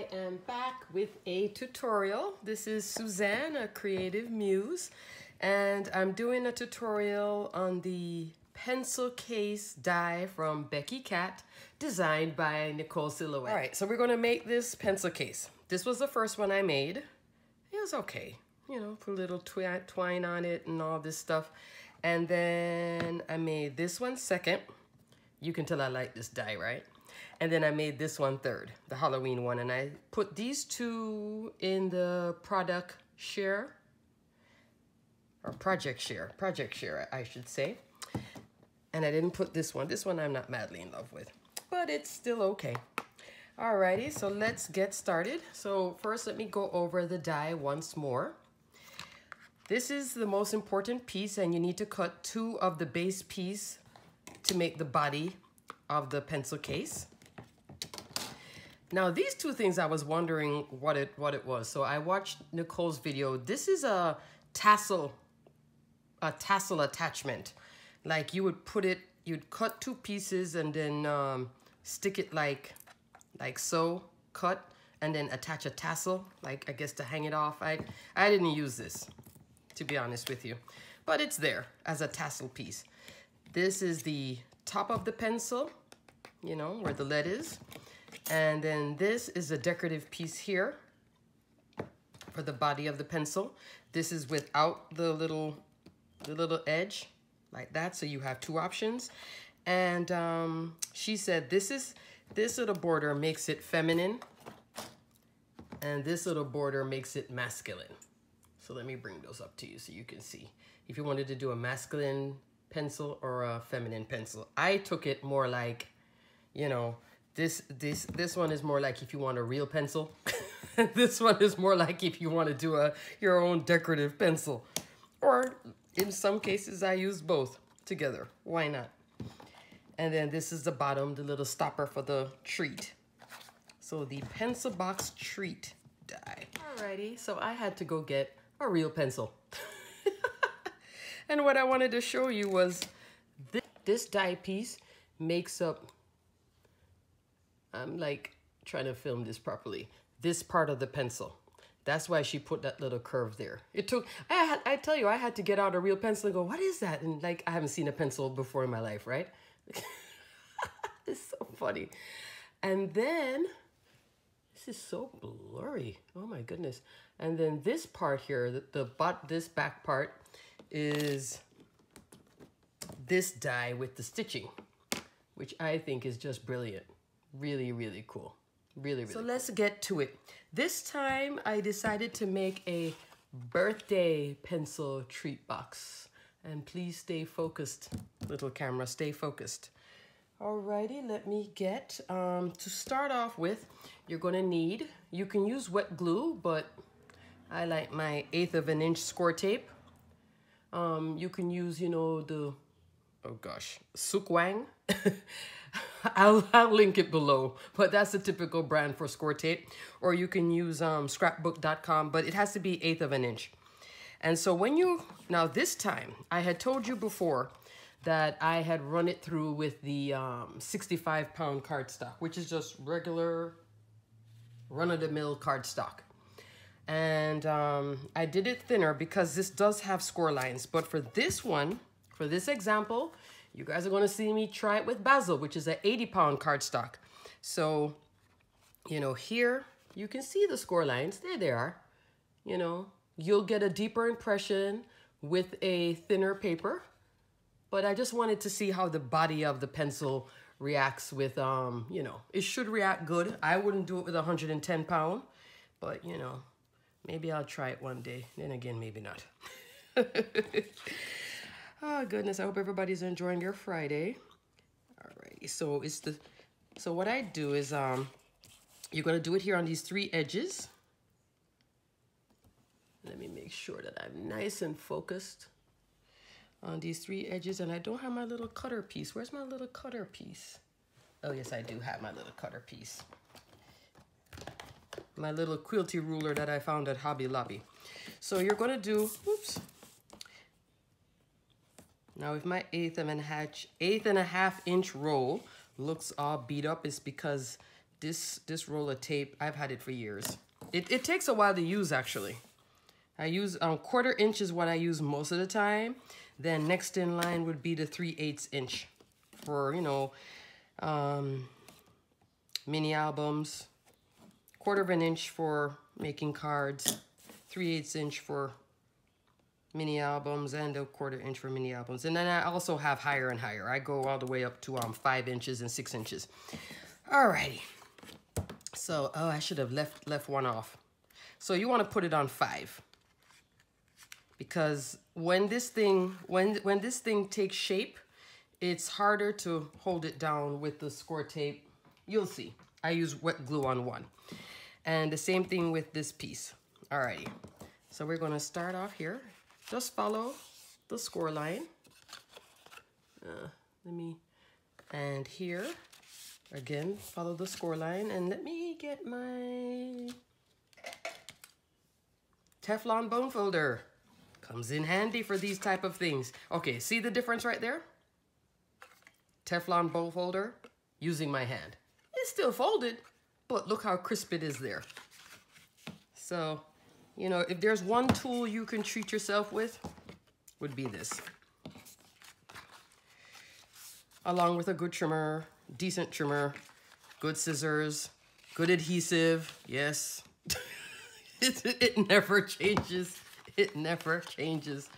I am back with a tutorial. This is Suzanne, a creative muse, and I'm doing a tutorial on the pencil case die from Becky Cat, designed by Nicole Silhouette. All right, so we're gonna make this pencil case. This was the first one I made. It was okay, you know, put a little twine on it and all this stuff. And then I made this one second. You can tell I like this die, right? And then I made this one third, the Halloween one. And I put these two in the product share, or project share, I should say. And I didn't put this one. This one I'm not madly in love with, but it's still okay. Alrighty, so let's get started. So first, let me go over the die once more. This is the most important piece, and you need to cut two of the base piece to make the body of the pencil case. Now these two things, I was wondering what it was. So I watched Nicole's video. This is a tassel attachment. Like you would put it, you'd cut two pieces and then stick it like so, cut, and then attach a tassel, like I guess to hang it off. I didn't use this, to be honest with you, but it's there as a tassel piece. This is the top of the pencil, you know, where the lead is. And then this is a decorative piece here for the body of the pencil. This is without the little edge like that. So you have two options. And she said this little border makes it feminine and this little border makes it masculine. So let me bring those up to you so you can see. If you wanted to do a masculine pencil or a feminine pencil. I took it more like, you know, this one is more like if you want a real pencil. This one is more like if you want to do your own decorative pencil. Or in some cases, I use both together. Why not? And then this is the bottom, the little stopper for the treat. So the pencil box treat die. Alrighty, so I had to go get a real pencil. And what I wanted to show you was this die piece makes up, I'm like trying to film this properly, this part of the pencil. That's why she put that little curve there. It took, I tell you, I had to get out a real pencil and go, what is that? And like, I haven't seen a pencil before in my life, right? It's so funny. And then, this is so blurry. Oh my goodness. And then this part here, this back part, is this die with the stitching, which I think is just brilliant. Really, really cool. Really, really. So let's get to it. This time I decided to make a birthday pencil treat box. And please stay focused, little camera, stay focused. Alrighty, let me get, to start off with, you're gonna need, you can use wet glue, but I like my 1/8 of an inch score tape. You can use, you know, the, oh gosh, Sukwang. I'll link it below, but that's the typical brand for score tape. Or you can use scrapbook.com, but it has to be 1/8 of an inch. And so when you, now this time, I had told you before that I had run it through with the 65-pound cardstock, which is just regular run-of-the-mill cardstock. And I did it thinner because this does have score lines. But for this one, for this example, you guys are going to see me try it with Bazzill, which is an 80-pound cardstock. So, you know, here you can see the score lines. There they are. You know, you'll get a deeper impression with a thinner paper. But I just wanted to see how the body of the pencil reacts with, you know, it should react good. I wouldn't do it with 110 pound, but, you know. Maybe I'll try it one day. Then again, maybe not. Oh, goodness. I hope everybody's enjoying your Friday. All right. So it's the, so what I do is you're going to do it here on these three edges. Let me make sure that I'm nice and focused on these three edges. And I don't have my little cutter piece. Where's my little cutter piece? Oh, yes, I do have my little cutter piece. My little quilty ruler that I found at Hobby Lobby. So you're gonna do, oops. Now if my 1/8 and a half inch roll looks all beat up, it's because This roll of tape, I've had it for years. It takes a while to use, actually. I use quarter inch is what I use most of the time. Then next in line would be the 3/8 inch for, you know, mini albums. Quarter of an inch for making cards, 3/8 inch for mini albums, and a quarter inch for mini albums. And then I also have higher and higher. I go all the way up to 5 inches and 6 inches. Alrighty. So, oh, I should have left one off. So you want to put it on 5. Because when this thing takes shape, it's harder to hold it down with the score tape. You'll see. I use wet glue on 1. And the same thing with this piece. Alrighty. So we're going to start off here. Just follow the score line. And here, again, follow the score line. And let me get my Teflon bone folder. Comes in handy for these type of things. Okay, see the difference right there? Teflon bone folder, using my hand. It's still folded, but look how crisp it is there. So, you know, if there's one tool you can treat yourself with, would be this. Along with a good trimmer, decent trimmer, good scissors, good adhesive. Yes, it never changes. It never changes.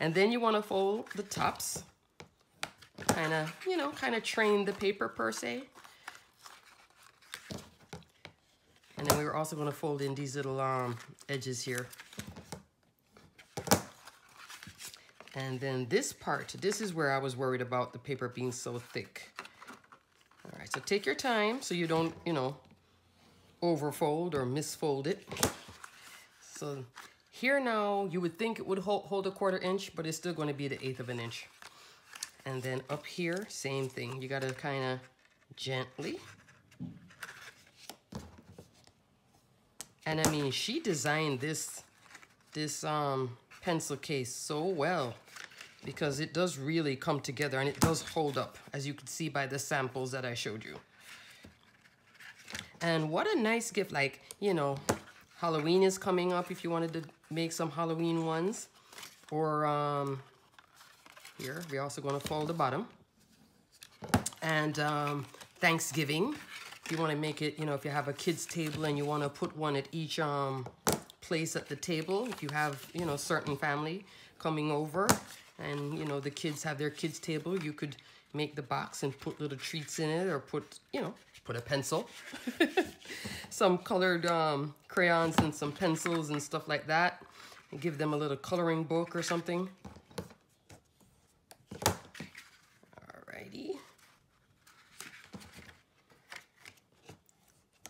And then you want to fold the tops. Kind of train the paper per se. And then we were also going to fold in these little edges here. And then this part, this is where I was worried about the paper being so thick. All right, so take your time so you don't, you know, overfold or misfold it. So here now, you would think it would hold a quarter inch, but it's still going to be the 1/8 inch. And then up here, same thing. You got to kind of gently. And I mean, she designed this pencil case so well, because it does really come together and it does hold up, as you can see by the samples that I showed you. And what a nice gift, like, you know, Halloween is coming up if you wanted to make some Halloween ones. Or here, we're also gonna fold the bottom. And Thanksgiving. You want to make it, you know, if you have a kids table and you want to put one at each place at the table, if you have, you know, certain family coming over and, you know, the kids have their kids table, you could make the box and put little treats in it, or put, you know, put a pencil, some colored crayons and some pencils and stuff like that, and give them a little coloring book or something.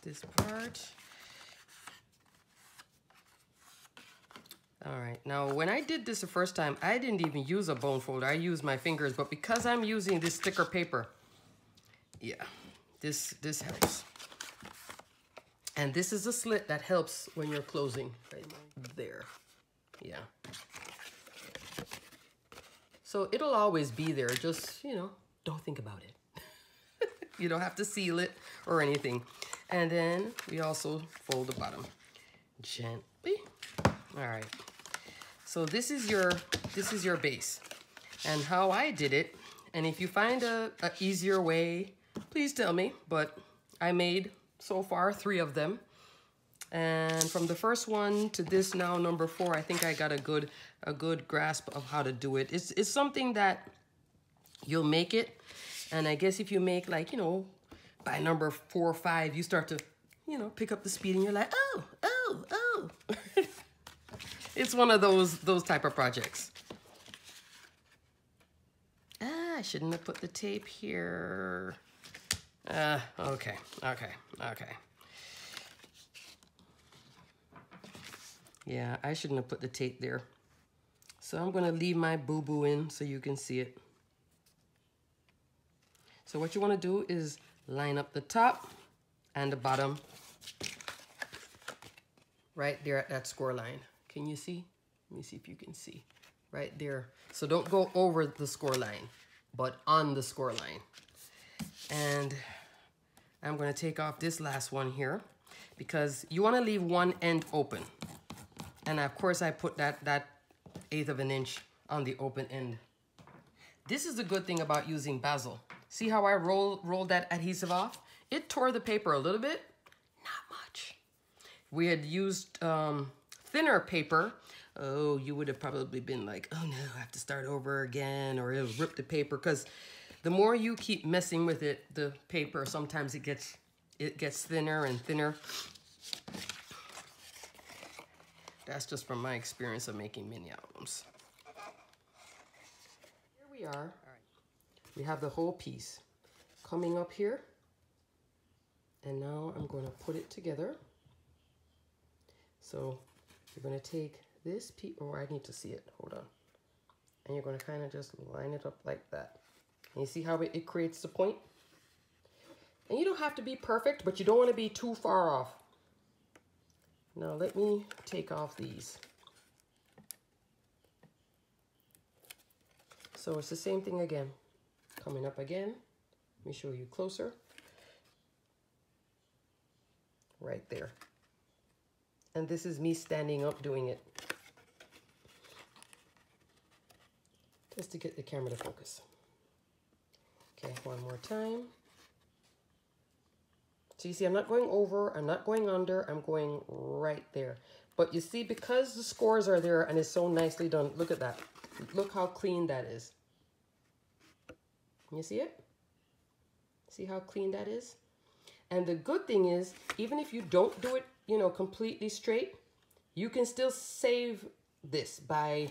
This part. All right, now when I did this the first time, I didn't even use a bone folder. I used my fingers, but because I'm using this thicker paper, yeah, this helps. And this is a slit that helps when you're closing right there. Yeah. So it'll always be there. Just, you know, don't think about it. You don't have to seal it or anything. And then we also fold the bottom gently. All right. So this is your base. And how I did it, and if you find a easier way, please tell me, but I made so far 3 of them. And from the first one to this now number 4, I think I got a good grasp of how to do it. It's something that you'll make it. And I guess if you make, like, you know, by number 4 or 5, you start to, you know, pick up the speed and you're like, oh. It's one of those type of projects. Ah, I shouldn't have put the tape here. Okay. Yeah, I shouldn't have put the tape there. So I'm gonna leave my boo-boo in so you can see it. So what you want to do is line up the top and the bottom right there at that score line. Can you see? Let me see if you can see. Right there. So don't go over the score line, but on the score line. And I'm gonna take off this last one here because you wanna leave one end open. And of course I put that 1/8 of an inch on the open end. This is the good thing about using Bazzill. See how I rolled that adhesive off? It tore the paper a little bit, not much. We had used thinner paper. Oh, you would have probably been like, oh no, I have to start over again, or it'll rip the paper, because the more you keep messing with it, the paper, sometimes it gets thinner and thinner. That's just from my experience of making mini albums. Here we are. All right. We have the whole piece coming up here. And now I'm going to put it together. So you're going to take this piece, or I need to see it, hold on. And you're going to kind of just line it up like that. And you see how it creates the point? And you don't have to be perfect, but you don't want to be too far off. Now let me take off these. So it's the same thing again. Coming up again, let me show you closer. Right there. And this is me standing up doing it. Just to get the camera to focus. Okay, one more time. So you see, I'm not going over, I'm not going under, I'm going right there. But you see, because the scores are there and it's so nicely done, look at that. Look how clean that is. Can you see it? See how clean that is? And the good thing is, even if you don't do it, you know, completely straight, you can still save this by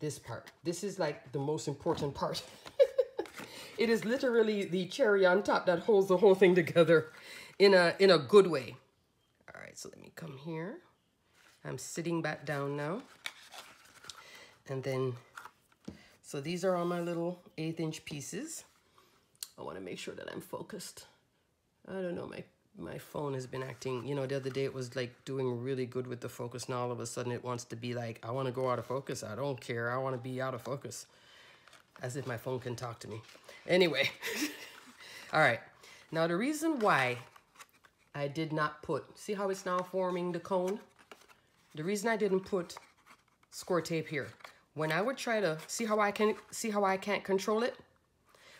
this part. This is like the most important part. It is literally the cherry on top that holds the whole thing together in a good way. All right, so let me come here. I'm sitting back down now. And then, so these are all my little 1/8 inch pieces. I wanna make sure that I'm focused. I don't know, my phone has been acting, you know, the other day it was like doing really good with the focus. Now all of a sudden it wants to be like, I wanna go out of focus. I don't care, I wanna be out of focus. As if my phone can talk to me. Anyway, all right. Now the reason why I did not put, see how it's now forming the cone? The reason I didn't put score tape here, when I would try to, see how I can't control it?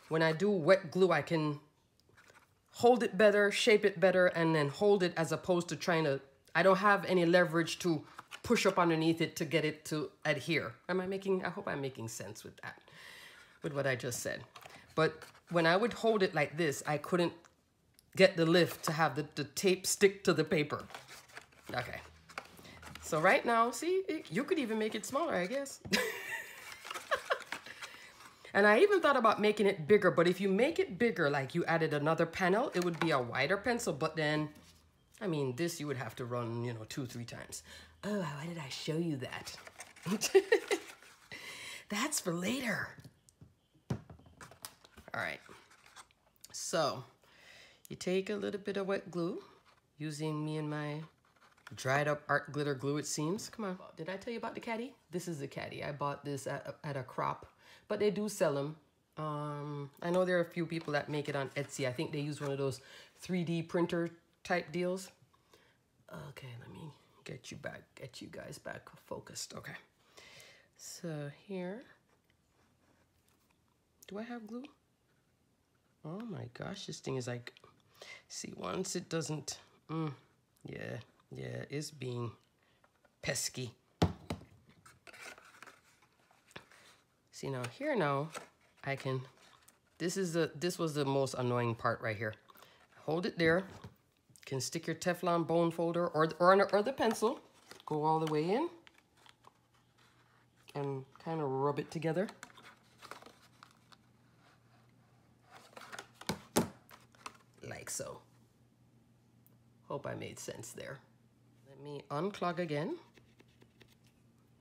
When I do wet glue, I can hold it better, shape it better, and then hold it as opposed to trying to, I don't have any leverage to push up underneath it to get it to adhere. I hope I'm making sense with that. With what I just said. But when I would hold it like this, I couldn't get the lift to have the tape stick to the paper. Okay. So right now, see, you could even make it smaller, I guess. And I even thought about making it bigger, but if you make it bigger, like you added another panel, it would be a wider pencil, but then, I mean, this you would have to run, you know, 2-3 times. Oh, why did I show you that? That's for later. All right, so you take a little bit of wet glue using me and my dried up art glitter glue, it seems. Come on, did I tell you about the caddy? This is the caddy. I bought this at a crop, but they do sell them. I know there are a few people that make it on Etsy. I think they use one of those 3D printer type deals. Okay, let me get you guys back focused. Okay, so here, do I have glue? Oh my gosh, this thing is like, see, once it doesn't, yeah, it's being pesky. See, now here now, I can, this was the most annoying part right here. Hold it there, you can stick your Teflon bone folder or the pencil, go all the way in and kind of rub it together. Like so. Hope I made sense there. Let me unclog again.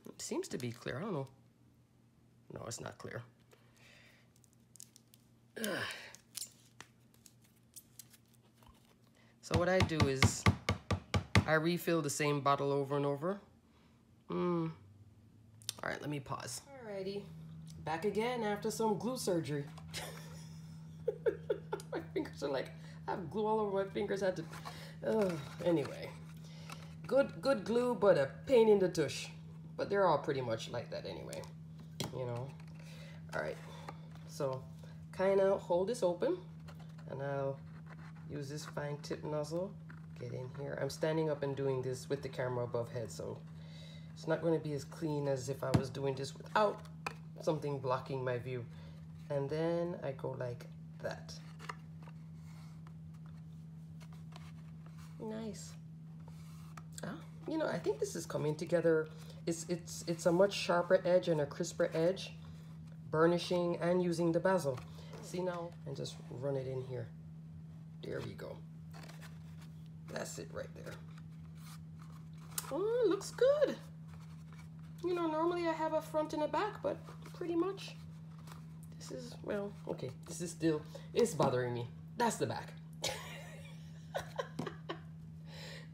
It seems to be clear, I don't know. No, it's not clear. Ugh. So what I do is I refill the same bottle over and over. All right, let me pause. Alrighty, back again after some glue surgery. My fingers are like, I have glue all over my fingers. I had to, anyway. Good glue, but a pain in the tush. But they're all pretty much like that anyway, you know. All right, so kind of hold this open, and I'll use this fine tip nozzle. Get in here. I'm standing up and doing this with the camera above head, so it's not going to be as clean as if I was doing this without something blocking my view. And then I go like that. Nice. Ah, you know, I think this is coming together. It's a much sharper edge and a crisper edge, burnishing and using the Bazzill. See now, and just run it in here. There we go. That's it right there. Oh, it looks good. You know, normally I have a front and a back, but pretty much this is, well, okay, this is still, it's bothering me. That's the back.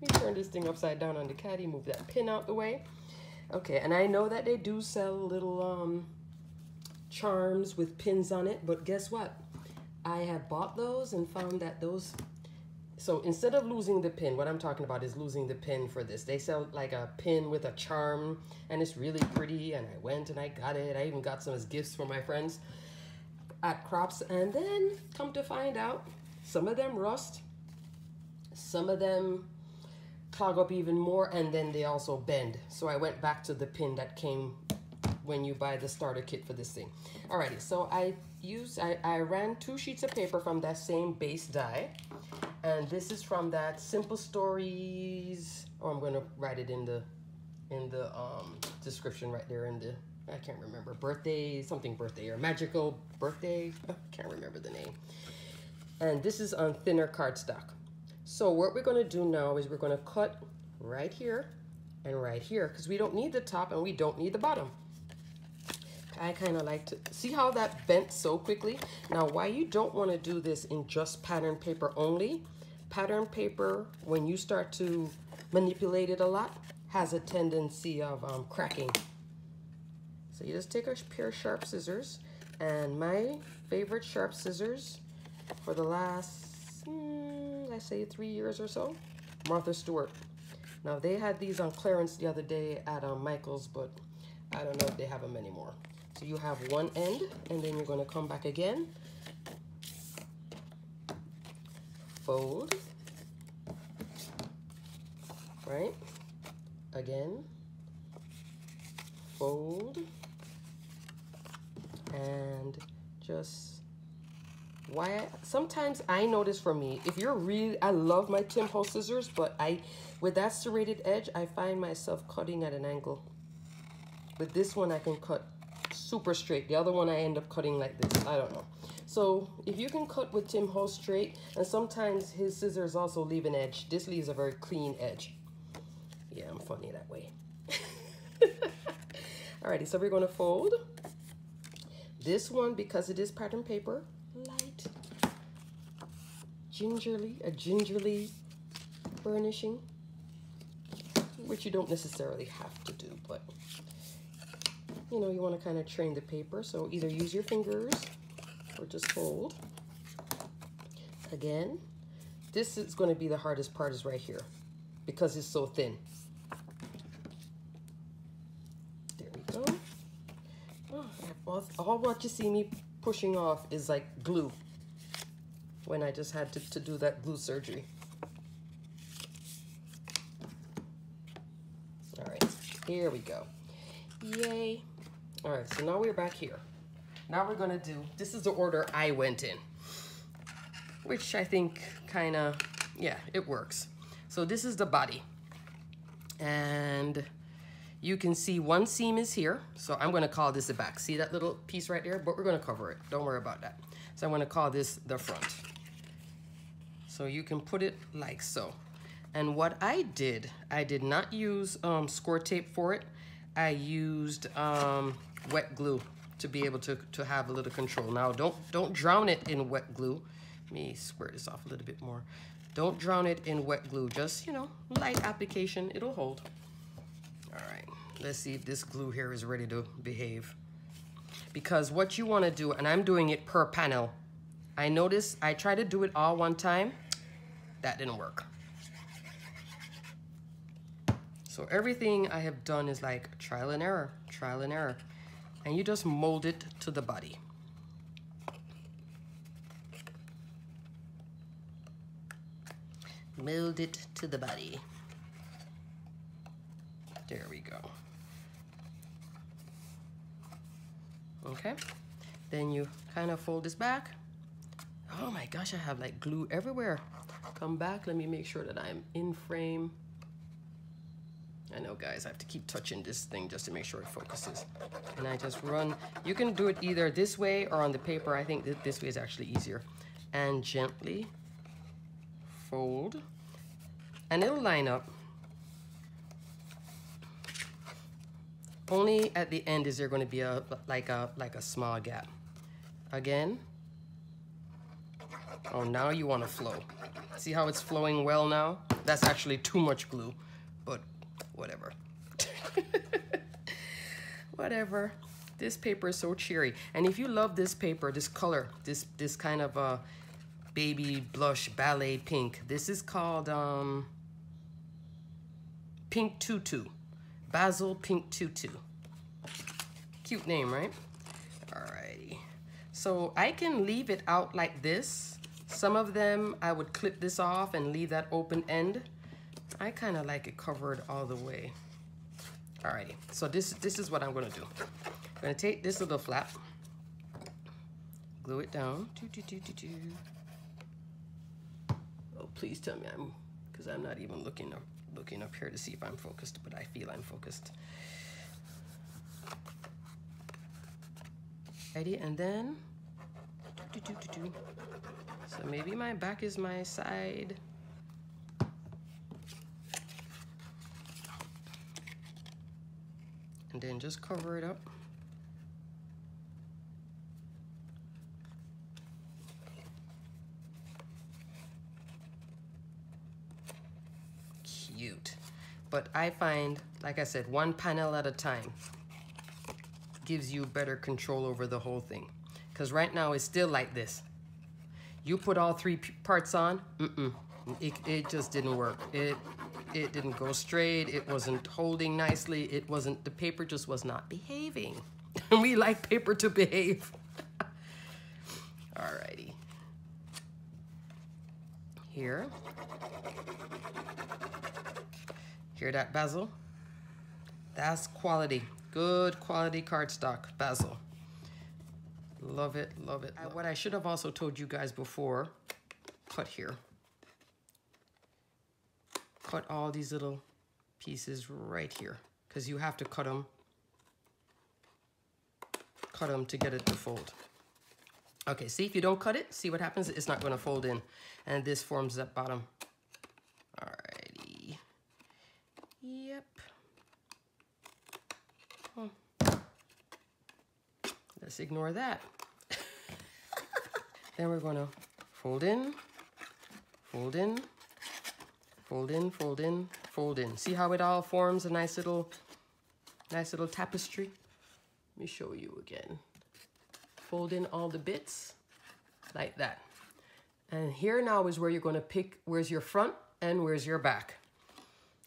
Let me turn this thing upside down on the caddy, move that pin out the way. Okay, and I know that they do sell little charms with pins on it, but guess what? I have bought those and found that those, so instead of losing the pin, what I'm talking about is losing the pin for this. They sell like a pin with a charm, and it's really pretty, and I went and I got it. I even got some as gifts for my friends at Crops, and then come to find out, some of them rust, some of them clog up even more, and then they also bend. So I went back to the pin that came when you buy the starter kit for this thing. Alrighty, so I ran 2 sheets of paper from that same base die, and this is from that Simple Stories. Oh, I'm gonna write it in the description right there in the, I can't remember, birthday, something birthday, or magical birthday, I can't remember the name. And this is on thinner cardstock. So what we're gonna do now is we're gonna cut right here and right here, because we don't need the top and we don't need the bottom. I kind of like to see how that bent so quickly. Now, why you don't want to do this in just pattern paper only, pattern paper, when you start to manipulate it a lot, has a tendency of cracking. So you just take a pair of sharp scissors, and my favorite sharp scissors for the last, let's say 3 years or so, Martha Stewart. Now, they had these on clearance the other day at Michael's, but I don't know if they have them anymore. So you have one end, and then you're gonna come back again, fold, right? Again, fold, and just, why, sometimes I notice for me, if you're really, I love my Tim Holtz scissors, but with that serrated edge, I find myself cutting at an angle. With this one, I can cut super straight. The other one I end up cutting like this. I don't know. So if you can cut with Tim Holtz straight, and sometimes his scissors also leave an edge. This leaves a very clean edge. Yeah, I'm funny that way. Alrighty, so we're going to fold. This one, because it is pattern paper, light, gingerly, a gingerly burnishing, which you don't necessarily have to do, but you know, you want to kind of train the paper, so either use your fingers or just fold. Again, this is going to be the hardest part, is right here, because it's so thin. There we go. Oh, all what you see me pushing off is like glue, when I just had to do that glue surgery. All right, here we go. Yay. All right, so now we're back here. Now we're gonna do, this is the order I went in, which I think kinda, yeah, it works. So this is the body. And you can see one seam is here, so I'm gonna call this the back. See that little piece right there? But we're gonna cover it, don't worry about that. So I'm gonna call this the front. So you can put it like so. And what I did not use score tape for it. I used wet glue to be able to have a little control. Now, don't drown it in wet glue. Let me square this off a little bit more. Don't drown it in wet glue. Just, you know, light application. It'll hold. All right. Let's see if this glue here is ready to behave. Because what you want to do, and I'm doing it per panel I noticed I tried to do it all one time. That didn't work. So everything I have done is like trial and error, and you just mold it to the body. Mold it to the body. There we go. Okay, then you kind of fold this back. Oh my gosh, I have like glue everywhere. Come back, let me make sure that I'm in frame. I know guys, I have to keep touching this thing just to make sure it focuses. And I just run, you can do it either this way or on the paper. I think that this way is actually easier. And gently fold, and it'll line up. Only at the end is there going to be like a small gap. Again. Oh, now you want to flow. See how it's flowing well now? That's actually too much glue, but whatever. Whatever. This paper is so cheery. And if you love this paper, this color, this kind of baby blush ballet pink, this is called Pink Tutu. Bazzill Pink Tutu. Cute name, right? Alrighty. So I can leave it out like this. Some of them, I would clip this off and leave that open end. I kind of like it covered all the way. Alrighty, so this is what I'm gonna do. I'm gonna take this little flap, glue it down. Oh, please tell me because I'm not even looking up here to see if I'm focused, but I feel I'm focused. Ready, and then, so maybe my back is my side. And then just cover it up. But I find, like I said, one panel at a time gives you better control over the whole thing. Because right now it's still like this. You put all three parts on, it just didn't work. It didn't go straight, it wasn't holding nicely, the paper just was not behaving. And we like paper to behave. Alrighty. Here. Hear that, Bazzill? That's quality. Good quality cardstock, Bazzill. Love it, love it. What I should have also told you guys before, cut here. Cut all these little pieces right here, because you have to cut them. Cut them to get it to fold. Okay, see, if you don't cut it, see what happens? It's not gonna fold in. And this forms that bottom. All right. Yep. Huh. Let's ignore that. Then we're going to fold in, fold in, fold in, fold in, fold in. See how it all forms a nice little tapestry? Let me show you again. Fold in all the bits like that. And here now is where you're going to pick where's your front and where's your back.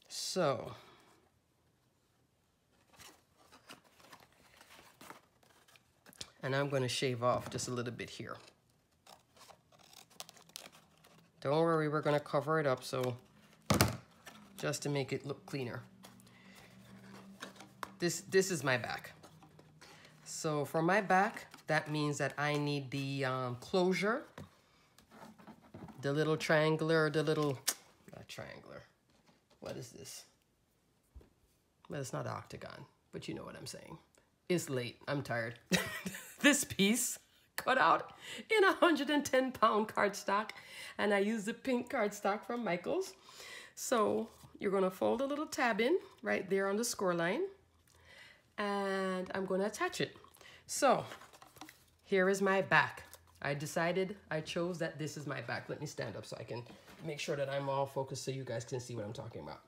So, and I'm going to shave off just a little bit here. Don't worry, we're going to cover it up, so just to make it look cleaner. This is my back. So for my back, that means that I need the closure, the little triangular, not triangular. What is this? Well, it's not an octagon, but you know what I'm saying. It's late. I'm tired. This piece cut out in 110-pound cardstock, and I used the pink cardstock from Michael's. So you're going to fold a little tab in right there on the score line, and I'm going to attach it. So here is my back. I chose that this is my back. Let me stand up so I can make sure that I'm all focused so you guys can see what I'm talking about.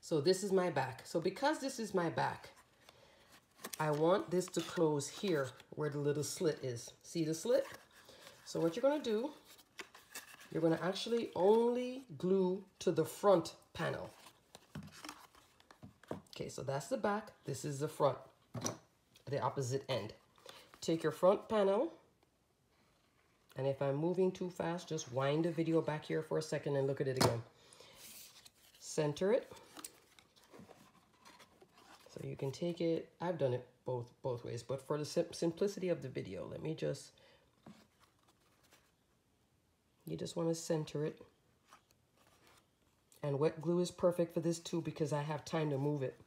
So this is my back. So because this is my back, I want this to close here where the little slit is. See the slit? So what you're going to do, you're going to actually only glue to the front panel. Okay, so that's the back. This is the front, the opposite end. Take your front panel, and if I'm moving too fast, just wind the video back here for a second and look at it again. Center it. So you can take it, I've done it both ways, but for the simplicity of the video, let me just, you just want to center it. And wet glue is perfect for this too, because I have time to move it.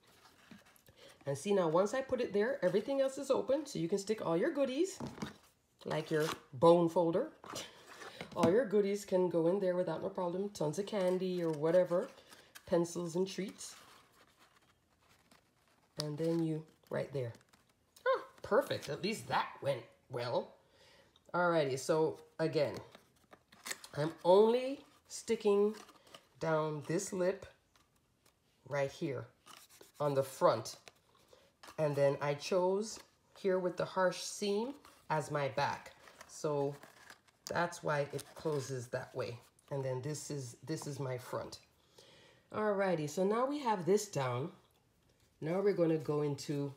And see now, once I put it there, everything else is open, so you can stick all your goodies, like your bone folder. All your goodies can go in there without no problem. Tons of candy or whatever, pencils and treats. And then you, right there. Oh, perfect, at least that went well. Alrighty, so again, I'm only sticking down this lip right here on the front. And then I chose here with the harsh seam as my back. So that's why it closes that way. And then this is my front. Alrighty, so now we have this down. Now we're going to go into,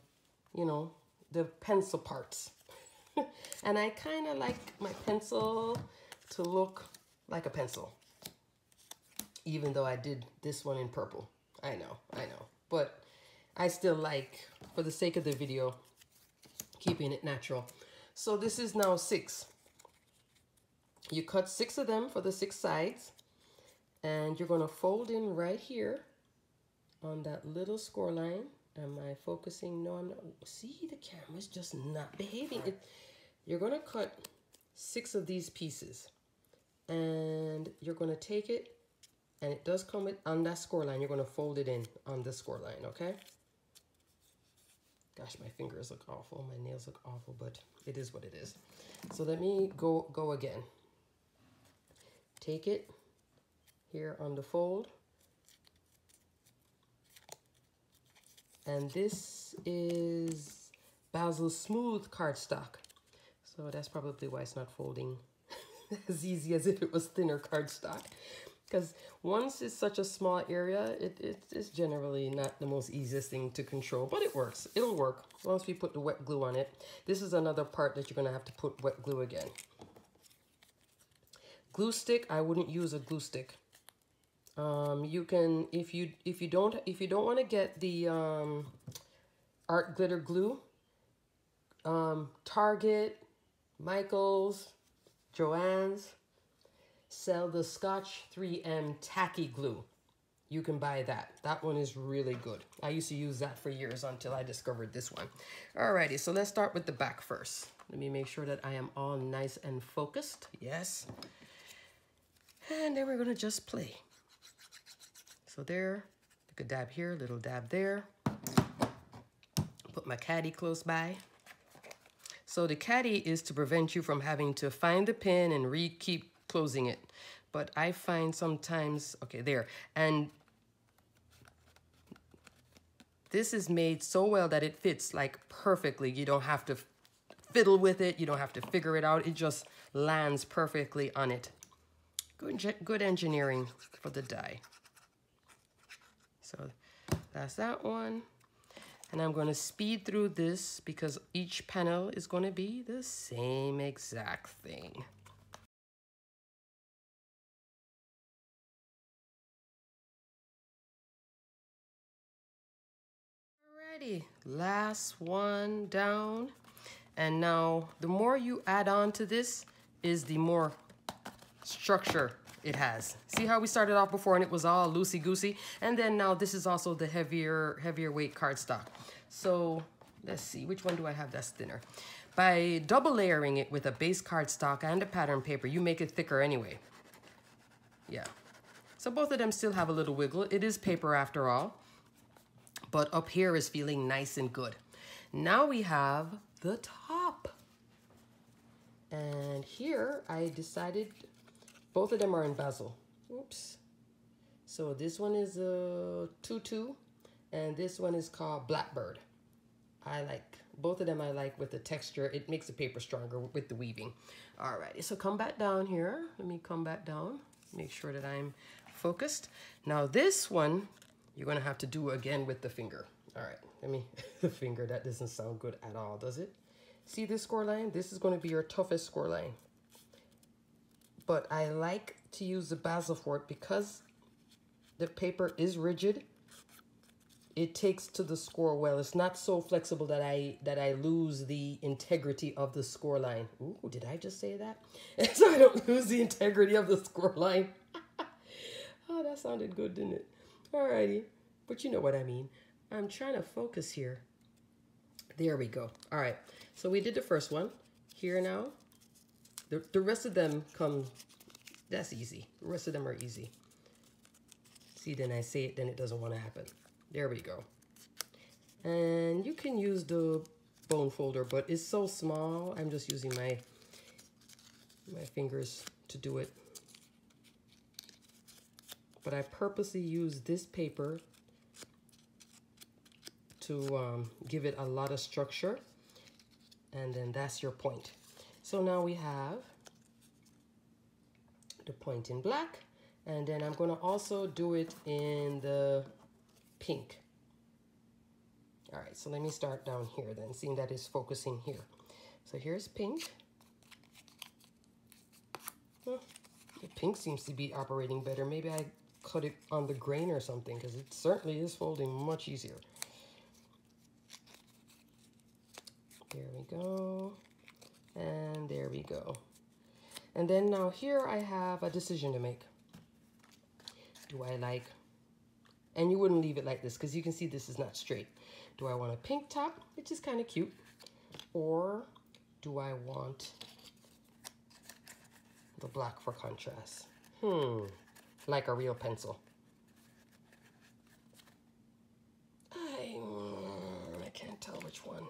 you know, the pencil parts. And I kind of like my pencil to look like a pencil. Even though I did this one in purple. I know. But I still like, for the sake of the video, keeping it natural. So this is now 6. You cut 6 of them for the 6 sides. And you're going to fold in right here on that little score line. Am I focusing? No, I'm not. See, the camera's just not behaving. You're going to cut 6 of these pieces. And you're going to take it, and it does come with, on that score line, you're going to fold it in on the score line, okay? Gosh, my fingers look awful, my nails look awful, but it is what it is. So let me go again. Take it here on the fold. And this is Bazzill Smooth cardstock. So that's probably why it's not folding as easy as if it was thinner cardstock. Because once it's such a small area, it's generally not the most easiest thing to control, but it works. It'll work once we put the wet glue on it. This is another part that you're going to have to put wet glue again. Glue stick, I wouldn't use a glue stick. You can, if you don't want to get the art glitter glue, Target, Michael's, Joann's sell the Scotch 3M tacky glue. You can buy that. That one is really good. I used to use that for years until I discovered this one. Alrighty, so let's start with the back first. Let me make sure that I am all nice and focused. Yes. And then we're gonna just play. So there, take a dab here, little dab there. Put my caddy close by. So the caddy is to prevent you from having to find the pin and keep closing it. But I find sometimes, okay, there. And this is made so well that it fits like perfectly. You don't have to fiddle with it. You don't have to figure it out. It just lands perfectly on it. Good engineering for the die. So that's that one. And I'm going to speed through this because each panel is going to be the same exact thing. Last one down. And now the more you add on to this is the more structure it has. See how we started off before and it was all loosey-goosey, and then now this is also the heavier weight cardstock. So let's see, which one do I have that's thinner? By double layering it with a base cardstock and a pattern paper, you make it thicker anyway. Yeah, so both of them still have a little wiggle. It is paper after all. But up here is feeling nice and good. Now we have the top. And here I decided both of them are in Bazzill. Oops. So this one is a Tutu and this one is called Blackbird. I like Both of them I like with the texture. It makes the paper stronger with the weaving. All right, so come back down here. Let me come back down. Make sure that I'm focused. Now this one, you're gonna have to do again with the finger. All right, let me, the finger, that doesn't sound good at all, does it? See this score line? This is gonna be your toughest score line. But I like to use the Bazzill for it because the paper is rigid. It takes to the score well. It's not so flexible that I lose the integrity of the score line. Ooh, did I just say that? So I don't lose the integrity of the score line. Oh, that sounded good, didn't it? Alrighty, but you know what I mean. I'm trying to focus here. There we go. All right, so we did the first one. Here now, the rest of them come, that's easy. The rest of them are easy. See, then I say it, then it doesn't want to happen. There we go. And you can use the bone folder, but it's so small. I'm just using my fingers to do it. But I purposely use this paper to give it a lot of structure. And then that's your point. So now we have the point in black. And then I'm going to also do it in the pink. All right, so let me start down here then, seeing that it's focusing here. So here's pink. Well, the pink seems to be operating better. Maybe I cut it on the grain or something, because it certainly is folding much easier. There we go, and there we go. And then now here I have a decision to make. Do I like, and you wouldn't leave it like this because you can see this is not straight. Do I want a pink top, which is kind of cute, or do I want the black for contrast? Like a real pencil. I can't tell which one.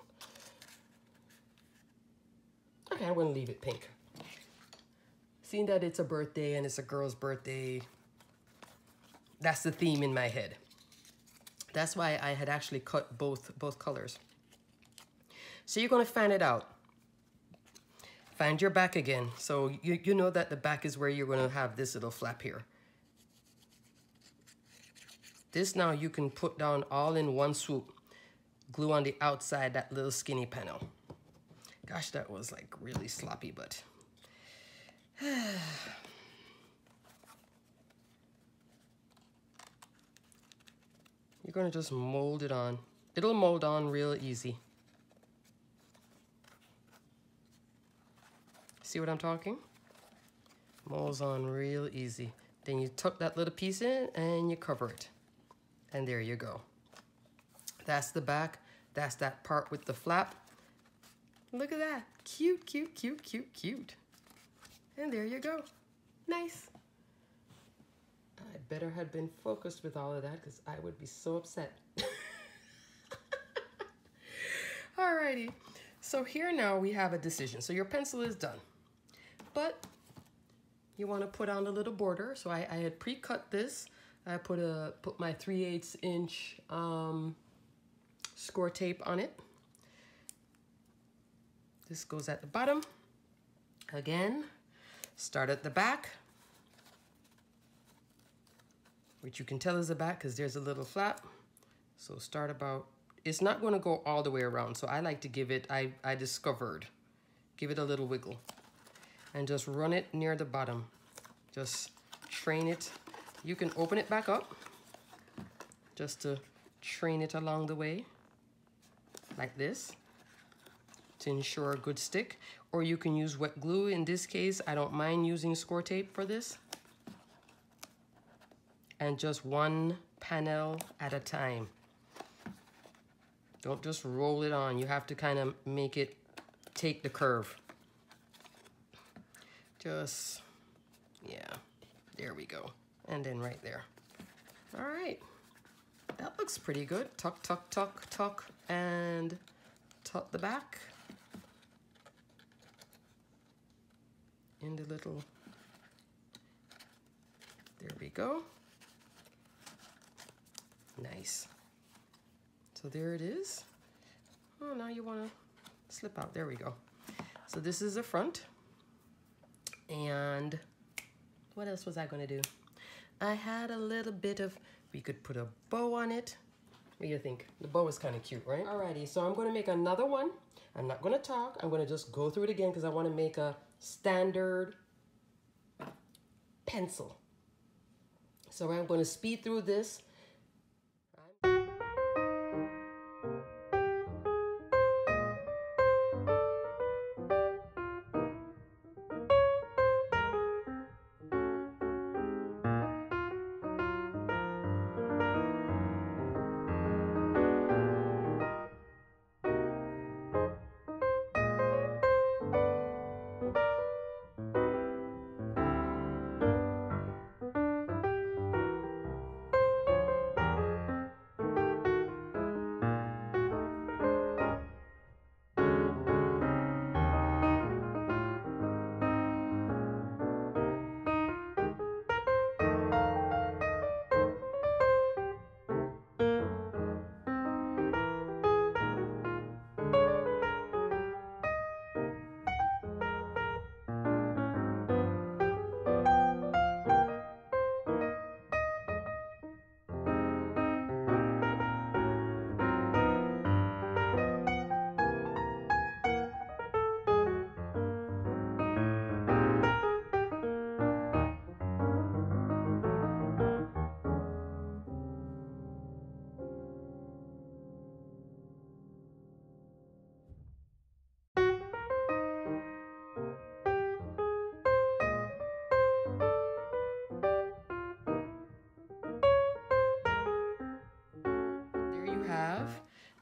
Okay, I'm gonna leave it pink. Seeing that it's a birthday and it's a girl's birthday, that's the theme in my head. That's why I had actually cut both colors. So you're gonna fan it out. Find your back again. So you know that the back is where you're gonna have this little flap here. This now you can put down all in one swoop. Glue on the outside that little skinny panel. Gosh, that was like really sloppy, but. You're gonna just mold it on. It'll mold on real easy. See what I'm talking? Molds on real easy. Then you tuck that little piece in and you cover it. And there you go. That's the back. That's that part with the flap. Look at that. Cute, cute, cute, cute, cute. And there you go. Nice. I better had been focused with all of that because I would be so upset. Alrighty, so here now we have a decision. So your pencil is done, but you want to put on a little border. So I had pre-cut this. I put my 3/8 inch score tape on it. This goes at the bottom. Again, start at the back, which you can tell is the back because there's a little flap. So start about, it's not gonna go all the way around. So I like to give it, I discovered, give it a little wiggle and just run it near the bottom. Just train it. You can open it back up just to train it along the way like this to ensure a good stick. Or you can use wet glue. In this case, I don't mind using score tape for this. And just one panel at a time. Don't just roll it on. You have to kind of make it take the curve. Just, yeah, there we go. And then right there. All right, that looks pretty good. Tuck, tuck, tuck, tuck, and tuck the back in the little, there we go. Nice. So there it is. Oh, now you want to slip out. There we go. So this is the front. And what else was I going to do? I had a little bit of, we could put a bow on it. What do you think? The bow is kind of cute, right? Alrighty, so I'm going to make another one. I'm not going to talk. I'm going to just go through it again because I want to make a standard pencil. So I'm going to speed through this.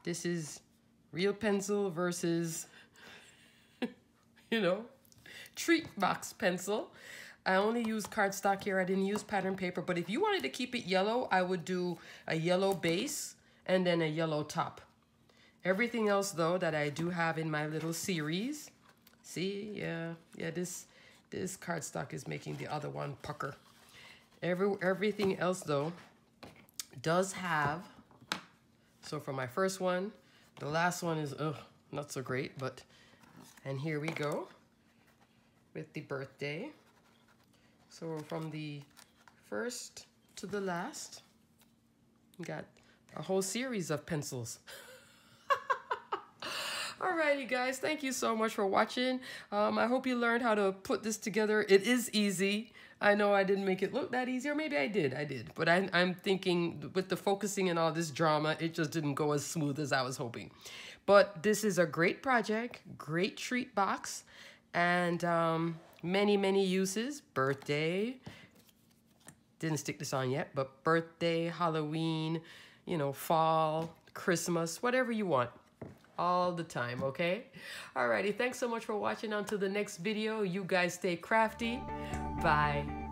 This is real pencil versus, you know, treat box pencil. I only use cardstock here. I didn't use pattern paper, but if you wanted to keep it yellow, I would do a yellow base and then a yellow top. Everything else, though, that I do have in my little series. See, yeah, this cardstock is making the other one pucker. Everything else, though, does have. So for my first one, the last one is not so great, but, and here we go with the birthday. So from the first to the last, we got a whole series of pencils. Alrighty guys, thank you so much for watching. I hope you learned how to put this together. It is easy. I know I didn't make it look that easy, or maybe I did. But I'm thinking with the focusing and all this drama, it just didn't go as smooth as I was hoping. But this is a great project, great treat box, and many, many uses. Birthday, didn't stick this on yet, but birthday, Halloween, you know, fall, Christmas, whatever you want. All the time, okay? Alrighty, thanks so much for watching. Until the next video, you guys stay crafty. Bye.